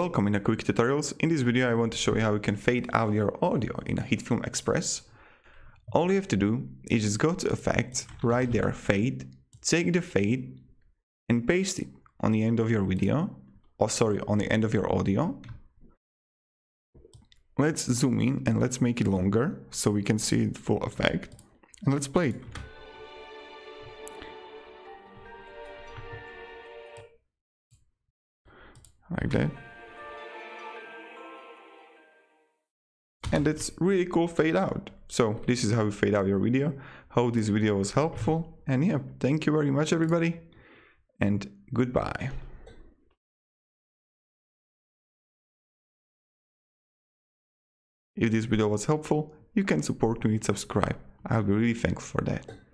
Welcome in a quick tutorials. In this video I want to show you how you can fade out your audio in a HitFilm Express. All you have to do is just go to effect, right there, fade, take the fade and paste it on the end of your video, on the end of your audio. Let's zoom in and let's make it longer so we can see it full effect, and let's play it. Like that. And that's really cool fade out. So this is how you fade out your video. Hope this video was helpful. And yeah, thank you very much everybody. And goodbye. If this video was helpful, you can support me with subscribe. I'll be really thankful for that.